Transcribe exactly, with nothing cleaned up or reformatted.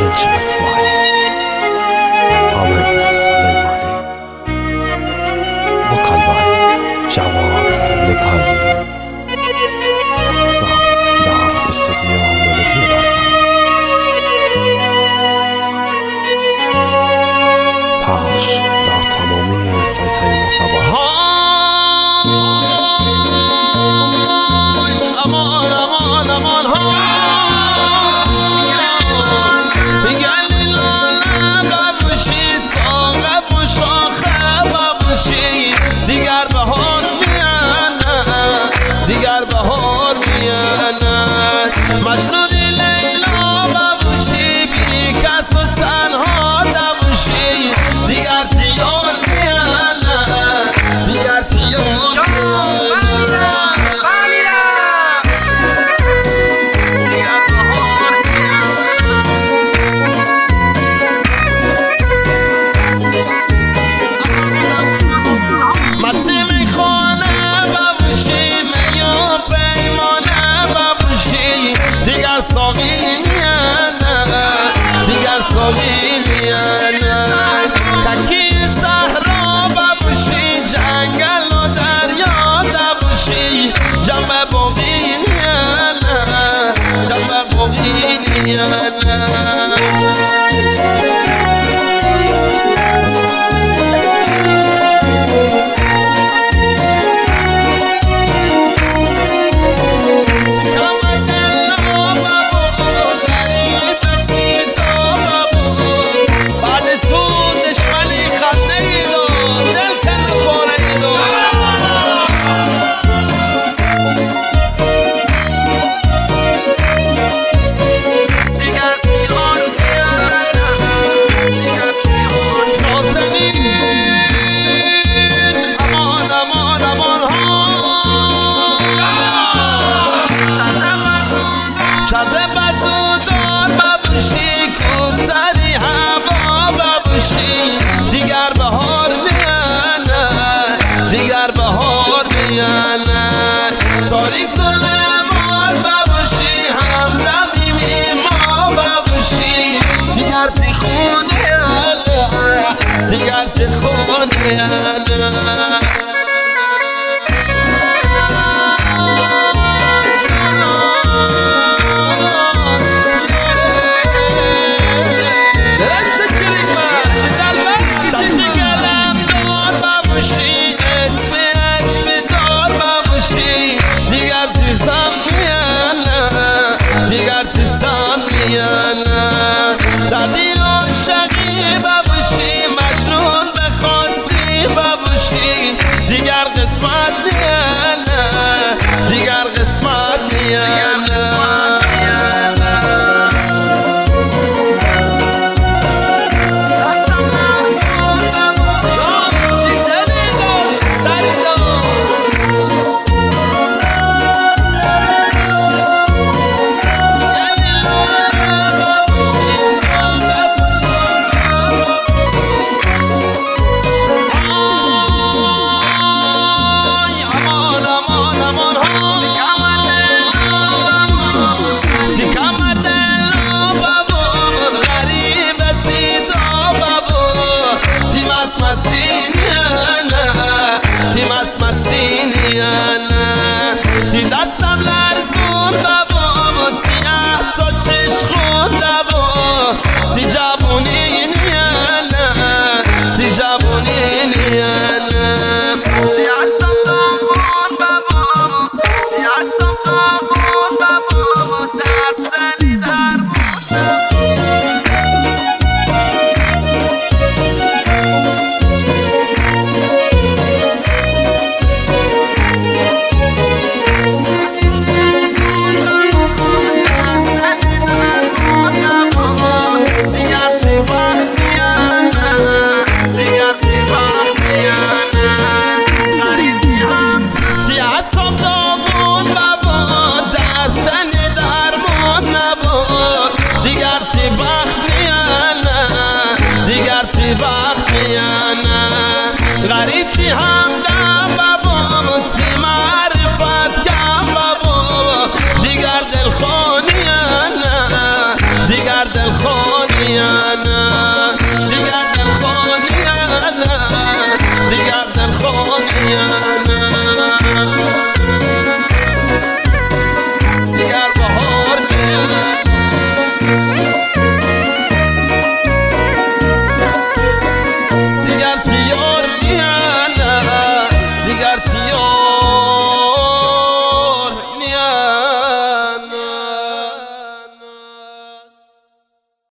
adage, that's why. I'll make this, make money. Vokalbay, Javad, Nikai. Saat, Dar, istediği anları diyorlarsan. Paş, Dar tamamıyla saytayım o sabah. Aman, aman, aman, aman. يا